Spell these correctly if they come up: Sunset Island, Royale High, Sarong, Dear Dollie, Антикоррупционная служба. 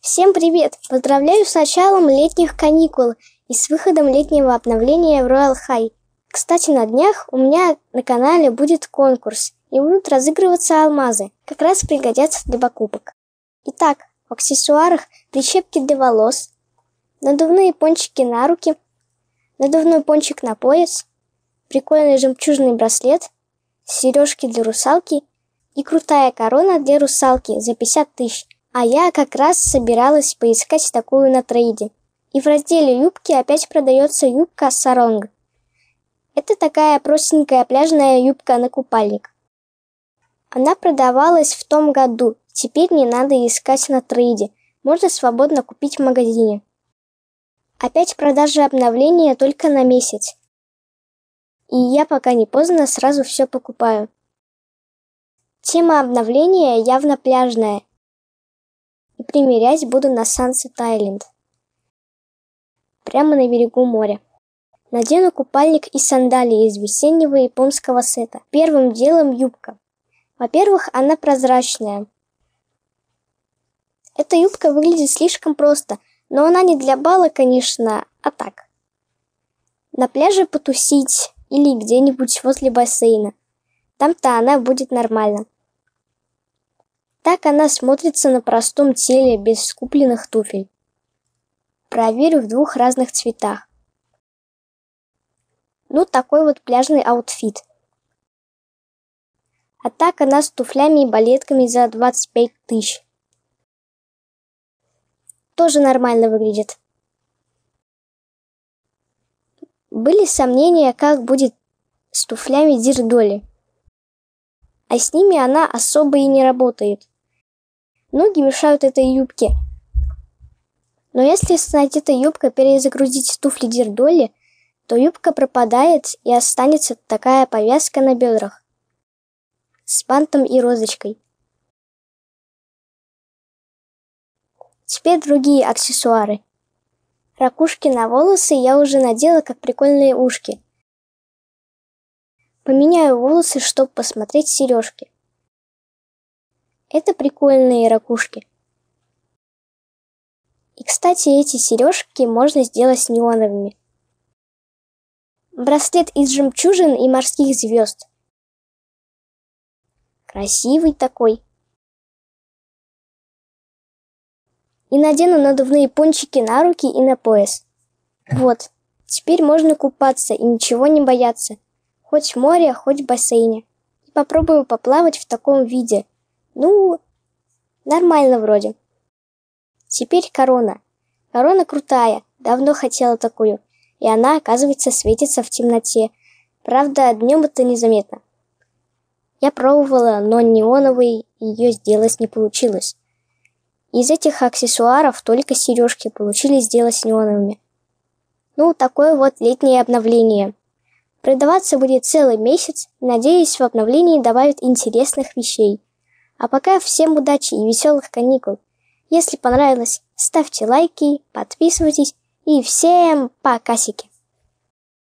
Всем привет! Поздравляю с началом летних каникул и с выходом летнего обновления в Royale High. Кстати, на днях у меня на канале будет конкурс и будут разыгрываться алмазы, как раз пригодятся для покупок. Итак, в аксессуарах прищепки для волос, надувные пончики на руки, надувной пончик на пояс, прикольный жемчужный браслет, сережки для русалки и крутая корона для русалки за 50 тысяч. А я как раз собиралась поискать такую на трейде. И в разделе юбки опять продается юбка Саронг. Это такая простенькая пляжная юбка на купальник. Она продавалась в том году, теперь не надо искать на трейде, можно свободно купить в магазине. Опять продажи обновления только на месяц. И я пока не поздно сразу все покупаю. Тема обновления явно пляжная. И примерять буду на Sunset Island. Прямо на берегу моря. Надену купальник и сандалии из весеннего японского сета. Первым делом юбка. Во-первых, она прозрачная. Эта юбка выглядит слишком просто, но она не для бала, конечно, а так. На пляже потусить или где-нибудь возле бассейна. Там-то она будет нормально. Так она смотрится на простом теле, без купленных туфель. Проверю в двух разных цветах. Ну, такой вот пляжный аутфит. А так она с туфлями и балетками за 25 тысяч. Тоже нормально выглядит. Были сомнения, как будет с туфлями Dear Dollie. А с ними она особо и не работает. Ноги мешают этой юбке. Но если с надетой юбкой перезагрузить туфли Dear Dollie, то юбка пропадает и останется такая повязка на бедрах. С бантом и розочкой. Теперь другие аксессуары. Ракушки на волосы я уже надела как прикольные ушки. Поменяю волосы, чтобы посмотреть сережки. Это прикольные ракушки. И, кстати, эти сережки можно сделать неоновыми. Браслет из жемчужин и морских звезд. Красивый такой. И надену надувные пончики на руки и на пояс. Вот, теперь можно купаться и ничего не бояться. Хоть в море, хоть в бассейне. И попробую поплавать в таком виде. Ну, нормально вроде. Теперь корона. Корона крутая, давно хотела такую. И она, оказывается, светится в темноте. Правда, днем это незаметно. Я пробовала, но неоновой ее сделать не получилось. Из этих аксессуаров только сережки получились сделать неоновыми. Ну, такое вот летнее обновление. Продаваться будет целый месяц, надеюсь, в обновлении добавят интересных вещей. А пока всем удачи и веселых каникул. Если понравилось, ставьте лайки, подписывайтесь и всем пока-сики.